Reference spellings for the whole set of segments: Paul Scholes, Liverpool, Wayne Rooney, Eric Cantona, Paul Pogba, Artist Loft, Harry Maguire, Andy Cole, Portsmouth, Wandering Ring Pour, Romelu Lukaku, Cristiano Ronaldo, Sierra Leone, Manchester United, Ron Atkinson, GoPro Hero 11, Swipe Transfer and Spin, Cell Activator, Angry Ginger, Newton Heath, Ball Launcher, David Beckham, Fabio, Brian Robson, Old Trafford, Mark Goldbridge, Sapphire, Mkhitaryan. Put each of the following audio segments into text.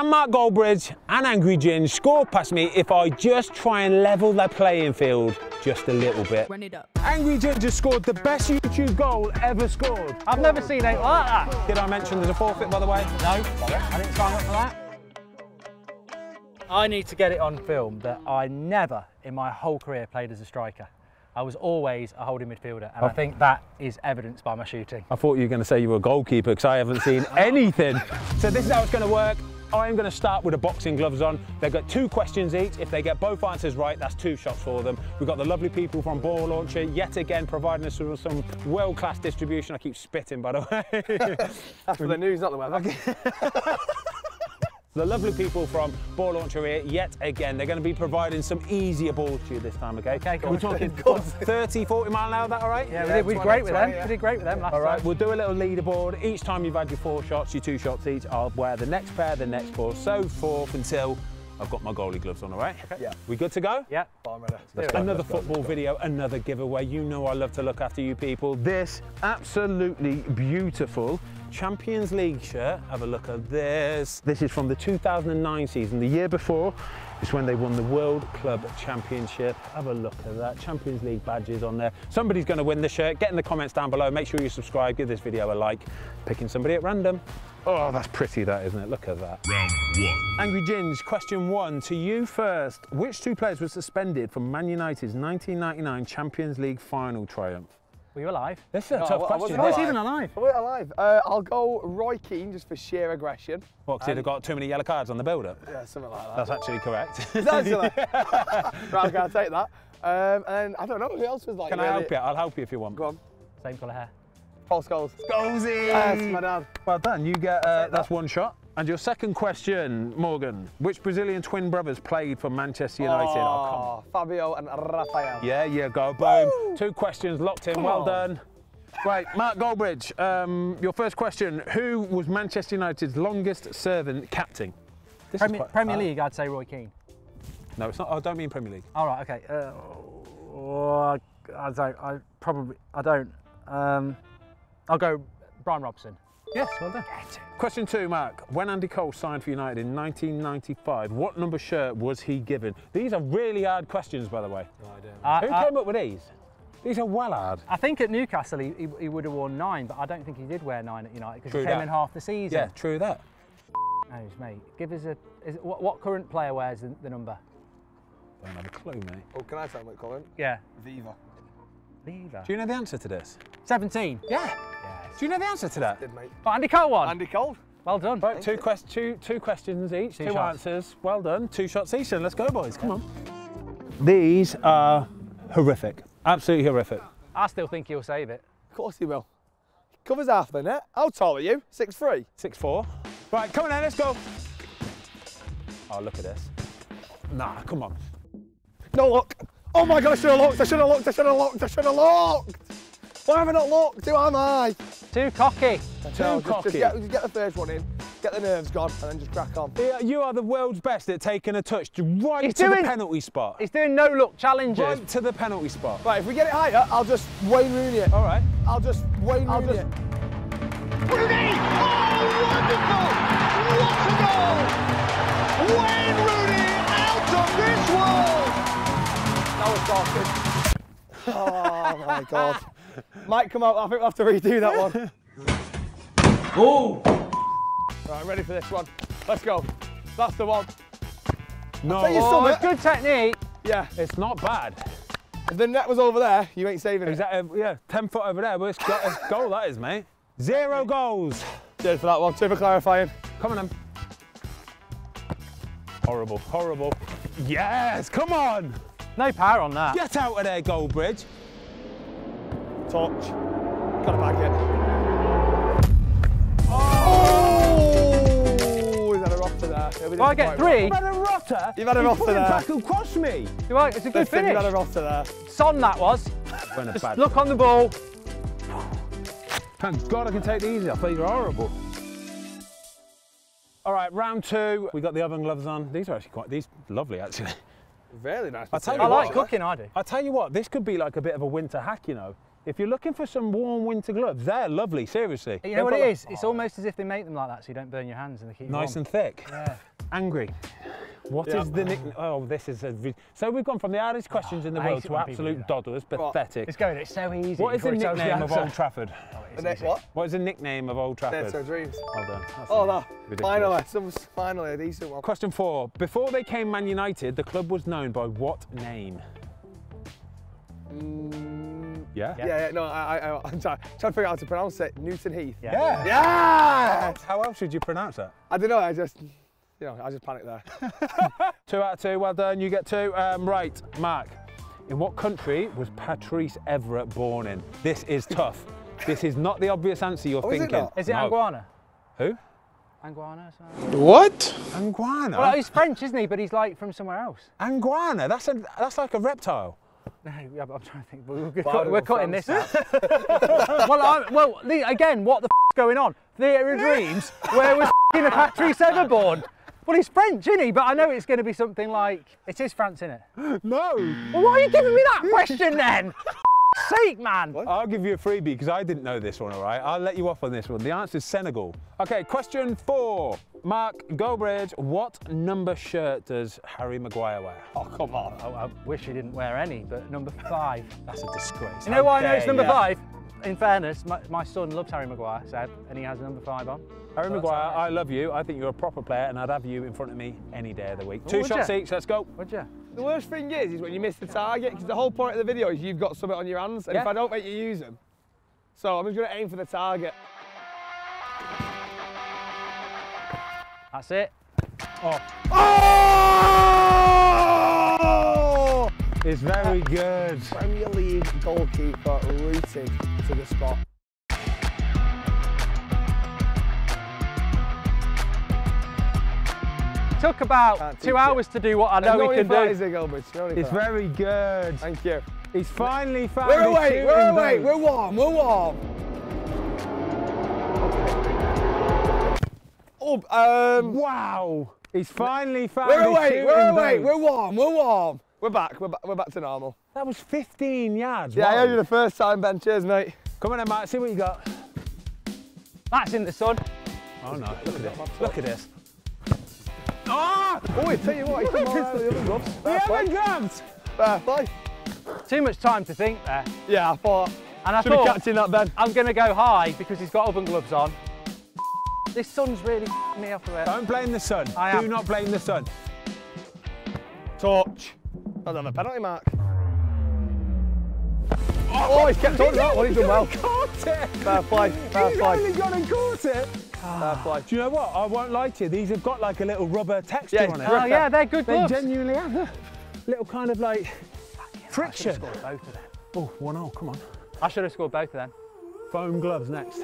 Can Mark Goldbridge and Angry Ginger score past me if I just try and level their playing field just a little bit? Run it up. Angry Ginger scored the best YouTube goal ever scored. I've never seen it like that. Did I mention there's a forfeit, by the way? No, I didn't sign up for that. I need to get it on film that I never in my whole career played as a striker. I was always a holding midfielder, and I think that is evidenced by my shooting. I thought you were going to say you were a goalkeeper because I haven't seen anything. So this is how it's going to work. I'm going to start with the boxing gloves on. They've got two questions each. If they get both answers right, that's two shots for them. We've got the lovely people from Ball Launcher yet again providing us with some world-class distribution. I keep spitting, by the way. That's for the news, not the weather. The lovely people from Ball Launcher here yet again. They're going to be providing some easier balls to you this time, okay? Okay, we're talking 30, 40 mile an hour, that all right? Yeah, we did great with them. We did great with them last time. All right, we'll do a little leaderboard. Each time you've had your four shots, your two shots each, I'll wear the next pair, the next four, so forth until I've got my goalie gloves on, all right? Okay. Yeah. We good to go? Yeah. I'm ready. Another football video, another giveaway. You know I love to look after you people. This absolutely beautiful Champions League shirt. Have a look at this. This is from the 2009 season. The year before is when they won the World Club Championship. Have a look at that. Champions League badges on there. Somebody's going to win the shirt. Get in the comments down below. Make sure you subscribe. Give this video a like. Picking somebody at random. Oh, that's pretty, that, isn't it? Look at that. Round one. Angry Ginger, question one to you first. Which two players were suspended from Man United's 1999 Champions League final triumph? Were you alive? This is a tough question. I wasn't even alive. I wasn't alive. I'll go Roy Keane just for sheer aggression. Well, because he'd have got too many yellow cards on the build-up. Yeah, something like that. That's actually correct. Is that actually? Right, I'm going to take that. And I don't know who else was like... Can I help you? I'll help you if you want. Go on. Same colour hair. Paul Scholes. Scholesy! Yes, my dad. Well done. You get... that's one shot. And your second question, Morgan. Which Brazilian twin brothers played for Manchester United? Oh, Fabio and Rafael. Yeah, yeah, go. Boom. Woo! Two questions locked in. Well done. Right, Mark Goldbridge, your first question. Who was Manchester United's longest serving captain? This Premier League, I'd say Roy Keane. No, it's not. I don't mean Premier League. All right, OK. I'll go Brian Robson. Yes, well done. Question two, Mark. When Andy Cole signed for United in 1995, what number shirt was he given? These are really hard questions, by the way. No idea. Who came up with these? These are well hard. I think at Newcastle he would have worn 9, but I don't think he did wear 9 at United because he came in half the season. Yeah, true that. Oh, mate, give us a... what current player wears the number? I don't have a clue, mate. Oh, can I tell what current? Yeah. Viva. Viva. Do you know the answer to this? 17. Yeah. Do you know the answer to that? Did, mate. But Andy Cole won. Andy Cole. Well done. Right, two questions each, two answers. Well done. Two shots each, and let's go, boys. Come on. These are horrific. Absolutely horrific. I still think he'll save it. Of course he will. He covers half the net. How tall are you? 6'3". 6'4". Right, come on then, let's go. Oh, look at this. Nah, come on. No, look. Oh my God, I should have looked. I should have looked. I should have looked. I should have looked. Why have I not looked? Who am I? Too cocky. Too cocky. Just get the first one in, get the nerves gone, and then just crack on. You are the world's best at taking a touch right to the penalty spot. He's doing no-look challenges. Right to the penalty spot. Right, if we get it higher, I'll just Wayne Rooney it. All right. I'll just Wayne Rooney it. Rooney! Oh, wonderful! What a goal! Wayne Rooney out of this world! That was dark. Oh, my God. Might come out, I think we'll have to redo that one. Oh! Right, I'm ready for this one. Let's go. That's the one. No, it's good technique. Yeah. It's not bad. If the net was over there, you ain't saving it. Yeah, 10 foot over there, but it's got a goal, that is, mate. 0 goals. Cheers for that one. Two for clarifying. Come on, then. Horrible, horrible. Yes, come on! No power on that. Get out of there, Goldbridge. Touch. Got it back in. Oh! He's had a rotter there. Do I get 3? You've had a rotter? You've had a rotter there. He's back and crossed me. It's a good finish. You've had a rotter there. Son, that was. Just look on the ball. Thank God I can take these. I thought you were horrible. All right, round two. We've got the oven gloves on. These are actually quite... These lovely, actually. Really nice. I like cooking, I do. I tell you what, this could be like a bit of a winter hack, you know. If you're looking for some warm winter gloves, they're lovely, seriously. You know what it is? It's almost as if they make them like that so you don't burn your hands and they keep you warm. Nice and thick. Yeah. Angry. What is the nickname? Oh, this is a... So we've gone from the hardest questions in the world to absolute dodders, pathetic. It's going, it's so easy. What is the nickname of Old Trafford? What is the nickname of Old Trafford? That's dreams. Well done. Oh, no. Finally, a decent one. Question 4. Before they came Man United, the club was known by what name? Yeah, no, I'm trying to figure out how to pronounce it. Newton Heath. Yeah. Yeah! How else should you pronounce that? I don't know, I just... You know, I just panicked there. 2 out of 2, well done, you get 2. Right, Mark, in what country was Patrice Evra born in? This is tough. This is not the obvious answer you're thinking. Is it Anguana? Who? Anguana. What? Anguana? Well, he's French, isn't he? But he's like from somewhere else. Anguana, that's like a reptile. No, yeah, but I'm trying to think, we're cutting this out. well, again, what the f***'s going on? Theatre of Dreams, where was f***ing a Patrice Evra born? Well, he's French, isn't he? But I know it's going to be something like... It is France, isn't it? No! Well, why are you giving me that question, then? For sake, man! What? I'll give you a freebie, because I didn't know this one, all right? I'll let you off on this one. The answer's Senegal. OK, question 4. Mark Goldbridge, what number shirt does Harry Maguire wear? Oh, come on. I wish he didn't wear any, but number 5. That's a disgrace. You know why I know it's number 5? In fairness, my son loves Harry Maguire, Seb, and he has number 5 on. Harry Maguire, I love you. I think you're a proper player, and I'd have you in front of me any day of the week. 2 shots each, let's go. Would you? The worst thing is when you miss the target, because the whole point of the video is you've got something on your hands, and if I don't make you use them. So I'm just going to aim for the target. That's it. Oh! Oh! It's very good. Premier League goalkeeper rooted to the spot. It took about 2 hours to do what I know we can do. It's very good. Thank you. He's finally found. We're away. We're away. We're warm. We're warm. Oh, wow. He's finally found. We're away. We're away. We're warm. We're warm. We're back. We're back to normal. That was 15 yards. Yeah, I heard you the first time, Ben. Cheers, mate. Come on, then, Mark. See what you got. That's in the sun. Oh no! Look at this. Look at this. Oh! Oh, I tell you what, he's the other gloves. Fair play. Too much time to think there. Yeah, I thought. And I thought, catching that, Ben. I'm going to go high because he's got oven gloves on. This sun's really f***ing me off the way. Don't blame the sun. Do not blame the sun. Touch. That's on a penalty, Mark. Oh, he's kept on that one. He's done well. Caught it. Fair play. Fair play. He's only gone and caught it. Do you know what? I won't lie to you. These have got like a little rubber texture on it. Oh yeah, they're good gloves. They genuinely have a little kind of like friction. I should have scored both of them. Oh, 1-0. Come on. I should have scored both of them. Foam gloves next.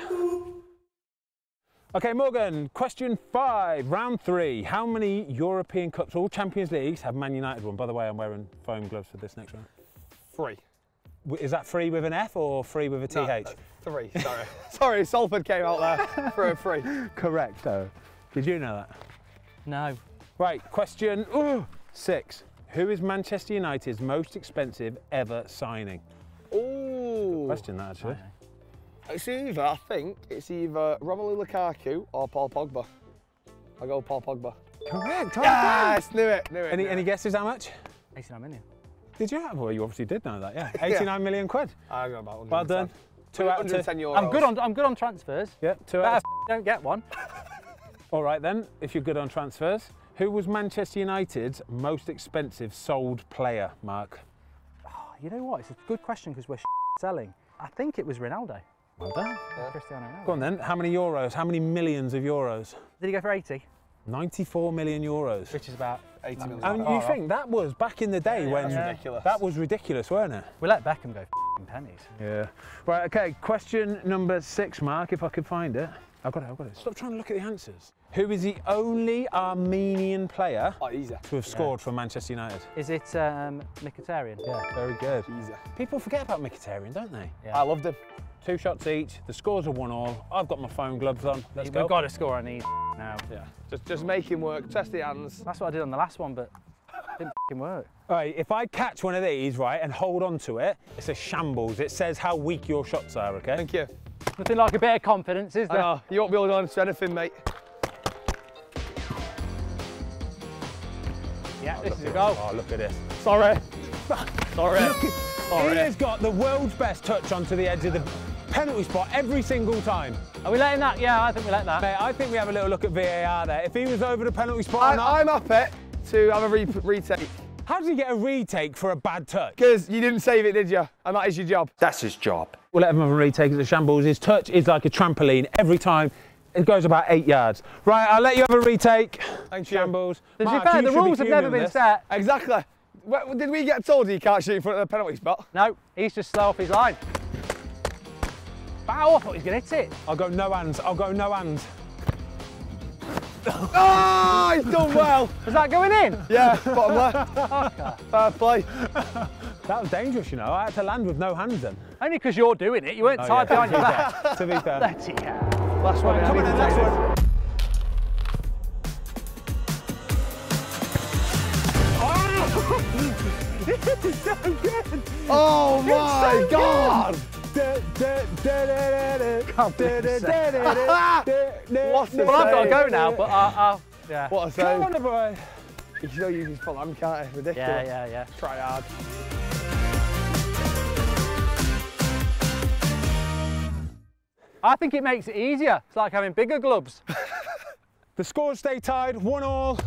Okay, Morgan. Question 5, round 3. How many European Cups, all Champions Leagues, have Man United won? By the way, I'm wearing foam gloves for this next round. 3. Is that 3 with an F or 3 with a TH? No, 3, sorry. Sorry, Salford came out there for a 3. Correct, though. Did you know that? No. Right, question 6. Who is Manchester United's most expensive ever signing? Ooh. Good question, that, actually. It's either, I think, it's either Romelu Lukaku or Paul Pogba. I'll go Paul Pogba. Correct, yes, knew it. Any guesses how much? 89 million. Did you? Well, you obviously did know that, yeah. 89 million quid. I got about 110. Well done. 2 out of 10 euros. I'm good on transfers. Yeah, 2 out of 10. Don't get one. All right then, if you're good on transfers. Who was Manchester United's most expensive sold player, Mark? Oh, you know what? It's a good question because we're selling. I think it was Ronaldo. Well done. Yeah. Cristiano Ronaldo. Go on then. How many euros? How many millions of euros? Did he go for 80? 94 million euros. Which is about 80 million. And you think that was back in the day when... Yeah. Ridiculous. That was ridiculous, weren't it? We let Beckham go f***ing pennies. Yeah. Right, OK, question number 6, Mark, if I could find it. I've got it. Stop trying to look at the answers. Who is the only Armenian player to have scored for Manchester United? Is it Mkhitaryan? Yeah, very good. People forget about Mkhitaryan, don't they? Yeah. I loved him. 2 shots each. The scores are 1-1. I've got my foam gloves on. Let's go. We've got to score on these now. Yeah. Just make him work. Test the hands. That's what I did on the last one, but it didn't f***ing work. All right, if I catch one of these, right, and hold on to it, it's a shambles. It says how weak your shots are, OK? Thank you. Nothing like a bit of confidence, is there? You won't be holding on to anything, mate. Yeah, this is a goal. Oh, look at this. Sorry. Sorry. He has got the world's best touch onto the edge of the penalty spot every single time. Are we letting that? Yeah, I think we let that. Mate, I think we have a little look at VAR there. If he was over the penalty spot... I'm up it to have a retake. How did you get a retake for a bad touch? Because you didn't save it, did you? And that is your job. That's his job. We'll let him have a retake as a shambles. His touch is like a trampoline every time. It goes about 8 yards. Right, I'll let you have a retake. Thanks, shambles. To be fair, the rules have never been set. Exactly. Did we get told he can't shoot in front of the penalty spot? No, he's just slow off his line. Bow, I thought he was going to hit it. I'll go no hands, I'll go no hands. Oh, he's done well. Was that going in? Yeah, bottom left. Okay. Fair play. That was dangerous, you know. I had to land with no hands then. Only because you're doing it. You weren't tied behind your back. To be fair. That's it. Last one. Come on, the next one. This is so good! Oh my God! Well, I've got to go now, but yeah. What a save! Come on, everybody! You can still use his full arm, can't he? Ridiculous. Yeah. Try hard. I think it makes it easier. It's like having bigger gloves. The scores stay tied, 1-1.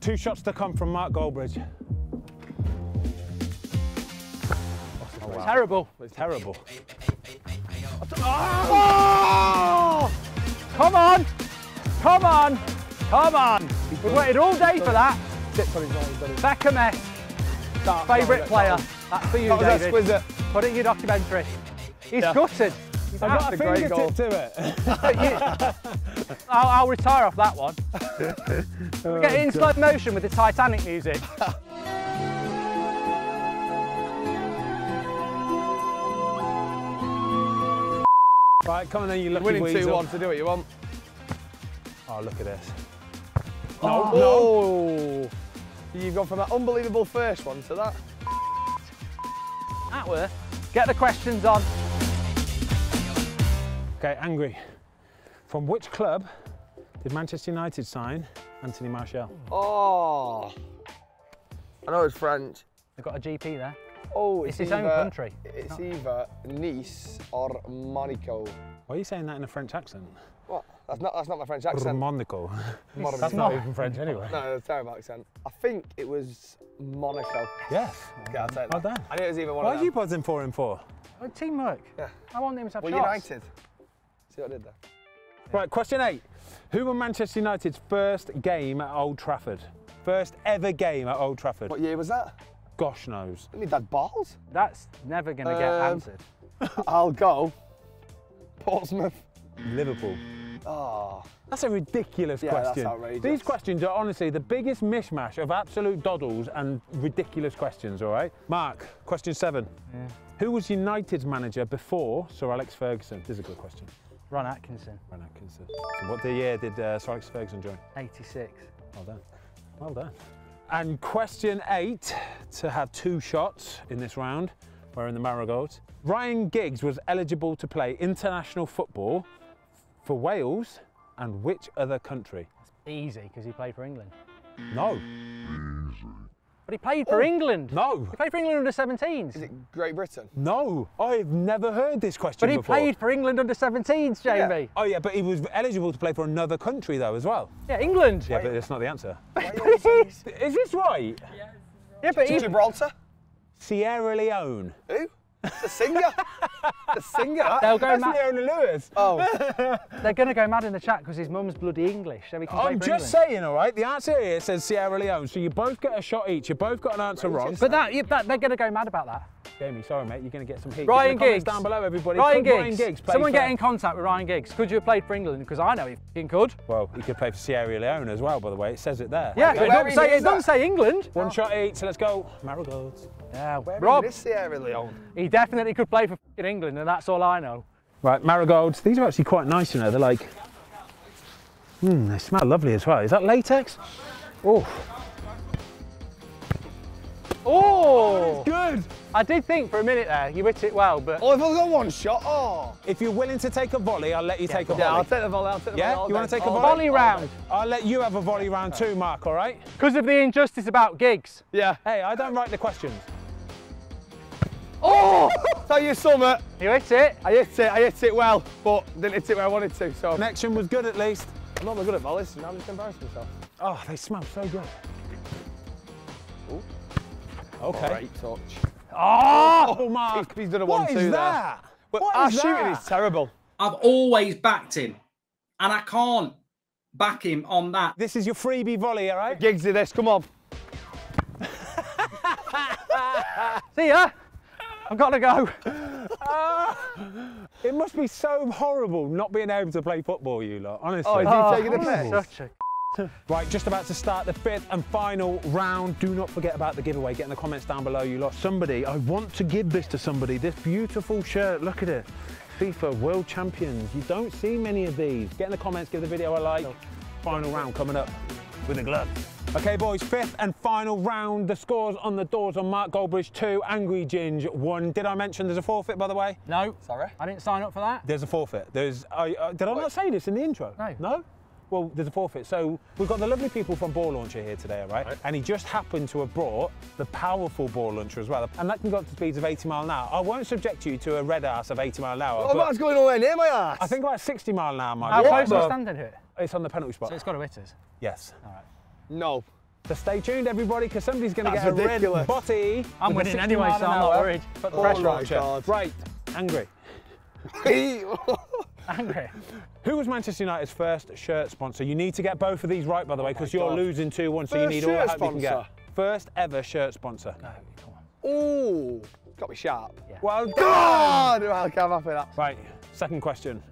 2 shots to come from Mark Goldbridge. Oh, wow. It's terrible. It's terrible. Oh! Come on! Come on! Come on! We've waited all day for that. Beckham-esque. Favourite player. That's for you, David. That was exquisite. Put it in your documentary. He's gutted. I've got a fingertip to it. I'll retire off that one. We'll get in slow motion with the Titanic music. Right, come on then, you lucky weasel. Winning 2-1 to do what you want. Oh, look at this. No, no. You've gone from that unbelievable first one to that. Atworth, get the questions on. Okay, angry. From which club did Manchester United sign Anthony Martial? Oh, I know it's French. They've got a GP there. Oh, it's his own country. It's either Nice or Monaco. Why are you saying that in a French accent? What? That's not my French accent. Monaco. That's not even French anyway. No, it's a terrible accent. I think it was Monaco. Yes. Yeah, I'll take that. Well done. I knew it was either one of them. Why are you buzzing 4 and 4? Oh, teamwork. Yeah. I want them to have shots. Well, United. See what I did there? Yeah. Right, question 8. Who won Manchester United's first game at Old Trafford? First ever game at Old Trafford. What year was that? Gosh knows. I need that balls. That's never going to get answered. I'll go. Portsmouth. Liverpool. Oh. That's a ridiculous question. That's outrageous. These questions are honestly the biggest mishmash of absolute doddles and ridiculous questions, all right? Mark, question 7. Yeah. Who was United's manager before Sir Alex Ferguson? This is a good question. Ron Atkinson. Ron Atkinson. So what year did Sir Alex Ferguson join? 86. Well done. Well done. And question 8, to have 2 shots in this round, wearing the marigolds. Ryan Giggs was eligible to play international football for Wales and which other country? That's easy, because he played for England. No. Easy. But he played for England. No. He played for England under 17s. Is it Great Britain? No. I've never heard this question before. But he played for England under 17s, Jamie. Yeah. Oh yeah, but he was eligible to play for another country though as well. Yeah, England. Yeah, but that's not the answer. Is this right? Yeah, but Gibraltar? Sierra Leone. Who? It's a singer. It's a singer. They'll go mad. Leona Lewis. Oh. They're going to go mad in the chat because his mum's bloody English. So we can I'm just saying, all right? The answer here says Sierra Leone, so you both get a shot each. You both got an answer wrong. But that they're going to go mad about that. Jamie, sorry, mate. You're going to get some heat. Ryan Giggs. Down below, everybody. Ryan Giggs. Someone get in contact with Ryan Giggs. Could you have played for England? Because I know he fucking could. Well, he could play for Sierra Leone as well, by the way. It says it there. Yeah, but it doesn't say England. One shot each, so let's go. Marigolds. Yeah, Rob. Is Sierra Leone? He definitely could play for England, and that's all I know. Right, marigolds. These are actually quite nice, you know. They're like, they smell lovely as well. Is that latex? Oh. Oh, that is good. I did think for a minute there, you hit it well, but... Oh, I've only got one shot, oh! If you're willing to take a volley, I'll let you take a volley. Yeah, I'll take the volley, Yeah, you want to take a volley? Volley round. I'll let you have a volley round too, Mark, all right? Because of the injustice about Giggs. Yeah. Hey, I don't write the questions. Oh! So you sum it. You hit it. I hit it well, but didn't hit it where I wanted to, so... Connection was good, at least. I'm not good at volleys, now I'm just embarrassing myself. Oh, they smell so good. Ooh. Okay. Great touch. Oh, oh Mark! He's done a 1-2 there. That? But our shooting is terrible. I've always backed him, and I can't back him on that. This is your freebie volley, all right? Giggs do this, come on. See ya! I've got to go. It must be so horrible not being able to play football, you lot, honestly. Oh, is he taking the piss? Such a... Right, just about to start the 5th and final round. Do not forget about the giveaway. Get in the comments down below, you lot. Somebody, I want to give this to somebody. This beautiful shirt, look at it. FIFA World Champions. You don't see many of these. Get in the comments, give the video a like. Final round coming up with a glove. Okay, boys, 5th and final round. The scores on the doors on Mark Goldbridge 2, Angry Ginge 1. Did I mention there's a forfeit, by the way? No. Sorry. I didn't sign up for that. There's a forfeit. There's. Did I not say this in the intro? No. No? Well, there's a forfeit. So we've got the lovely people from Ball Launcher here today, right? And he just happened to have brought the powerful Ball Launcher as well. And that can go up to speeds of 80 mile an hour. I won't subject you to a red arse of 80 mile an hour. Oh, that's going all the way near my arse. I think about 60 mile an hour might be. How close are we standing here? It's on the penalty spot. So it's got to hit us? Yes. All right. No. So stay tuned, everybody, because somebody's going to get a red body. I'm winning anyway, so I'm not worried. But the pressure on you. Right. Angry. Angry. Who was Manchester United's first shirt sponsor? You need to get both of these right, by the way, because you're losing 2-1, so you need all the help you can get. First ever shirt sponsor. No, come on. Ooh, got me sharp. Yeah. Well done. God, I'm happy with that. Right, second question.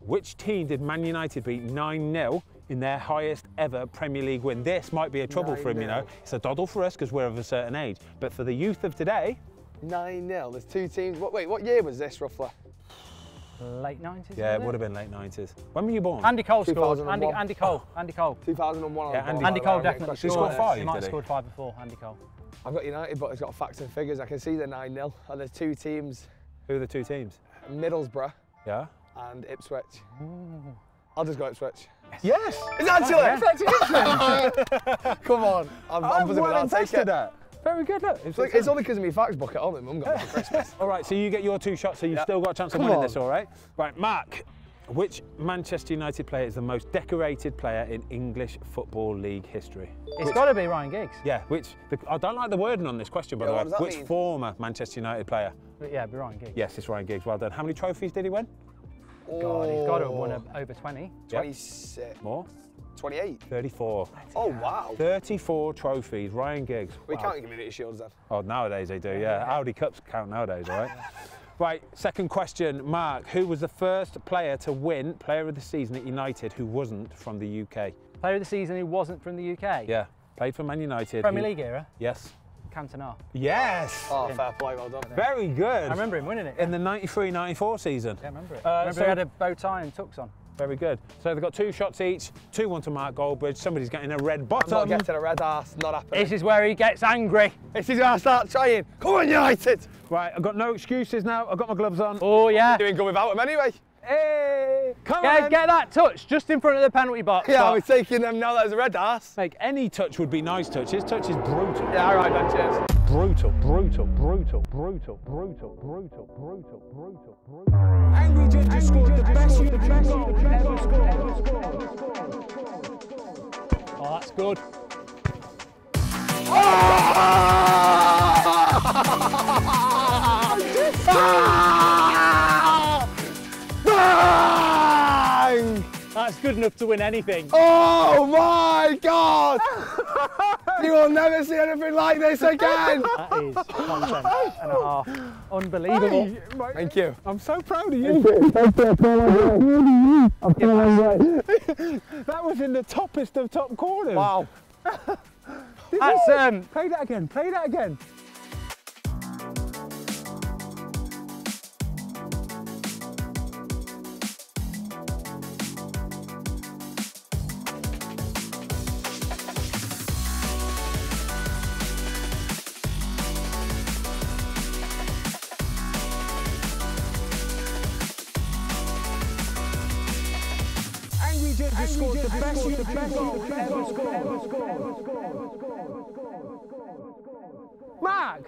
Which team did Man United beat 9-0 in their highest ever Premier League win? This might be a trouble for him, you know. It's a doddle for us because we're of a certain age. But for the youth of today... 9-0, there's two teams. Wait, what year was this, roughly? Late 90s? Yeah, it would have been late 90s. When were you born? Andy Cole scored. Andy Cole. Andy Cole. 2001. Yeah, Andy Cole definitely scored 5. He might have scored 5 before, Andy Cole. I've got United, but it's got facts and figures. I can see the 9-0, and there's two teams. Who are the two teams? Middlesbrough. Yeah. And Ipswich. Ooh. I'll just go Ipswich. Yes! It's actually Ipswich! Come on. I'm well tested that. Very good, look. It's only because of me facts bucket on it, Mum got it for Christmas. All right, so you get your two shots, so you've still got a chance of winning this, all right? Right, Mark, which Manchester United player is the most decorated player in English Football League history? It's got to be Ryan Giggs. Yeah, I don't like the wording on this question, by the way. Which former Manchester United player? Yeah, it'd be Ryan Giggs. Yes, it's Ryan Giggs, well done. How many trophies did he win? God, he's got to have won over 20. 26. Yep. More? 28? 34. Oh, wow. 34 trophies, Ryan Giggs. We can't give him any shields then. Oh, nowadays they do, yeah. Audi Cups count nowadays, all right? Right, second question, Mark. Who was the first player to win Player of the Season at United who wasn't from the UK? Player of the Season who wasn't from the UK? Yeah, played for Man United. Premier League era? Yes. Cantona. Yes! Oh, fair play, well done. Very good. I remember him winning it. In the 93-94 season. Yeah, I remember it. I remember he had a bow tie and tux on. Very good. So they've got two shots each, 2-1 to Mark Goldbridge. Somebody's getting a red bottom. I'm not getting a red arse, not happening. This is where he gets angry. This is where I start trying. Come on, United! Right, I've got no excuses now. I've got my gloves on. Oh, yeah. I'm doing good without them anyway. Hey! Come on! Get that touch just in front of the penalty box. Yeah, we're taking them now that there's a red arse. Like, any touch would be nice touch. His touch is brutal. Yeah, all right, then, cheers. Brutal, brutal, brutal, brutal, brutal, brutal, brutal, brutal, brutal. Angry Ginger scored the best goal ever scored. Oh, that's good. That's good enough to win anything. Oh my God! You will never see anything like this again! That is content and a half. Unbelievable. Hey, thank you. I'm so proud of you. That was in the toppest of top corners. Wow. That's play that again, play that again. scored the best goal ever scored. Mark!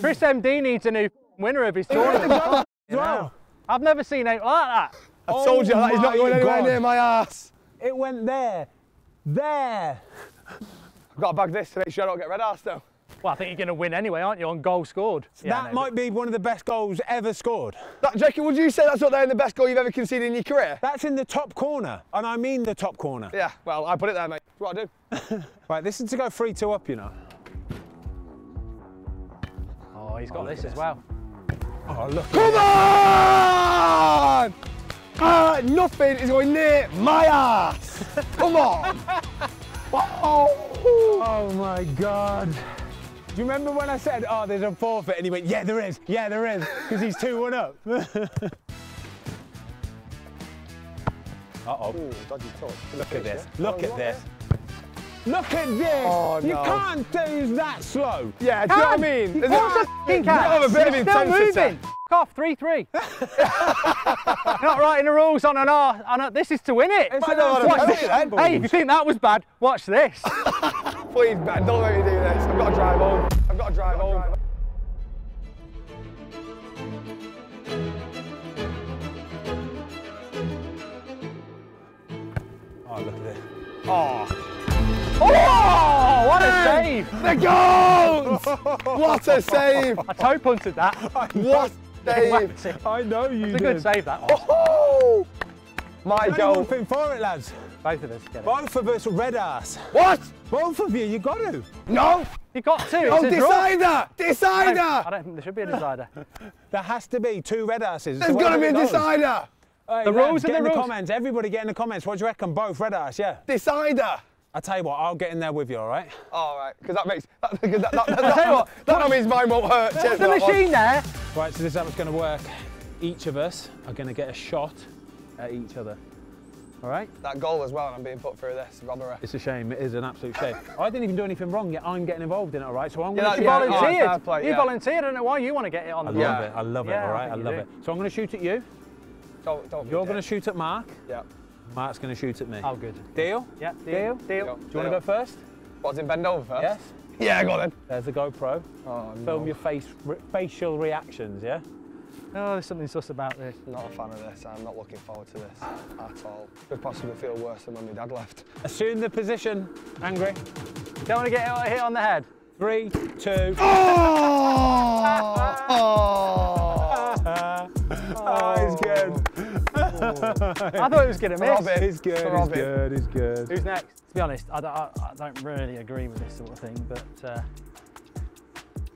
Chris MD needs a new winner of his tournament. Wow. I've never seen anything like that. I told you that he's not going anywhere near my arse. It went there. There. I've got to bag this to make sure I don't get red arse though. Well, I think you're going to win anyway, aren't you, on goal scored? Yeah, that might be one of the best goals ever scored. Jackie, would you say that's up there in the best goal you've ever conceded in your career? That's in the top corner, and I mean the top corner. Yeah, well, I put it there, mate. That's what I do. Right, this is to go 3-2 up, you know. Oh, he's got this as well. Oh, look. Come on! Nothing is going near my ass. Come on. Oh, my God. Do you remember when I said, oh, there's a forfeit, and he went, yeah, there is, because he's 2-1 up. Uh-oh. Ooh, dodgy touch. Look at this, look at this. Look at this! Oh, no. You can't do that slow. Yeah, do you know what I mean? What the f***ing can? You're still moving. F*** off, 3-3. Not writing the rules on an R. This is to win it. Hey, if you think that was bad, watch this. Please, man, don't let me do this. I've got to drive home. I've got to drive home. Oh, look at this. Oh. Oh, what a save! The goal! What a save! I toe punted that. What a save! I know you did. It's a good save, that one. Oh, my goal. One thing for it, lads. Both of us get it. Both of us red ass. What? Both of you, you got to. No! You got to. No, decider! Decider! I don't think there should be a decider. There has to be two red asses. There's got to be a decider! The rules and the rules. Get in the comments. Everybody get in the comments. What do you reckon? Both red ass, yeah. Decider! I'll tell you what, I'll get in there with you, all right? All right, because that makes... that means mine won't hurt. There's the machine there. Right, so this is how it's going to work. Each of us are going to get a shot at each other, all right? That goal as well, and I'm being put through this robbery. It's a shame. It is an absolute shame. I didn't even do anything wrong, yet I'm getting involved in it, all right? So I'm going to... You volunteered. Oh, play, yeah. You volunteered. I don't know why you want to get it on the ball. I love it. I love it, all right? I love it. So I'm going to shoot at you. Don't You're going to shoot at Mark. Yeah. Mark's going to shoot at me. Oh, good. Deal? Yeah, deal. Deal. Do you want to go first? What, as in bend over first? Yes. Yeah, go on then. There's the GoPro. Oh, no. Film your facial reactions, yeah? Oh, there's something sus about this. Not a fan of this. I'm not looking forward to this at all. Could possibly feel worse than when my dad left. Assume the position, Angry. Don't want to get hit on the head. 3, 2... Oh! Oh, he's good. I thought it was going to miss. Robin. He's good, he's good. Who's next? To be honest, I don't really agree with this sort of thing, but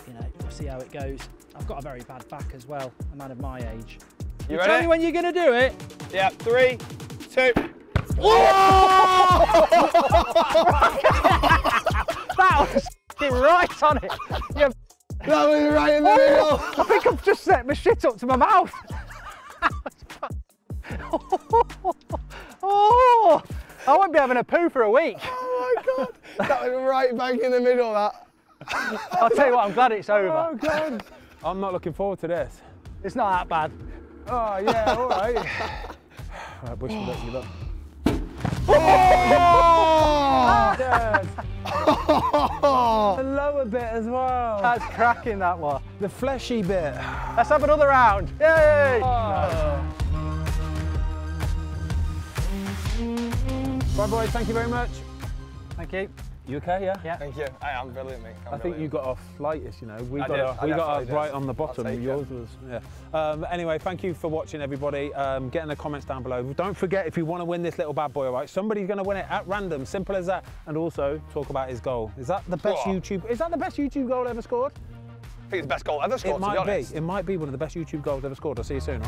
you know, we'll see how it goes. I've got a very bad back as well, a man of my age. You ready? Tell me when you're going to do it. Yeah, 3, 2... That was right on it. That was right in the middle. I think I've just set my shit up to my mouth. Oh, I won't be having a poo for a week. Oh my God, that was right bang in the middle, that. I'll tell you what, I'm glad it's over. Oh God. I'm not looking forward to this. It's not that bad. Oh yeah, all right. All right, Bush, let's give up. Oh! The lower bit as well. That's cracking, that one. The fleshy bit. Let's have another round. Yay! Oh. No. Right, boys, thank you very much. Thank you. You okay, yeah? Yeah. Thank you. I am brilliant, mate. I think you got off lightest, you know. We got off right on the bottom. Yours was, yeah. Anyway, thank you for watching, everybody. Get in the comments down below. Don't forget, if you want to win this little bad boy, all right, somebody's going to win it at random. Simple as that. And also, talk about his goal. Is that the best YouTube... Is that the best YouTube goal ever scored? I think it's the best goal ever scored, to be honest. It might be one of the best YouTube goals ever scored. I'll see you soon, all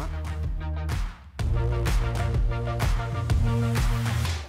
right?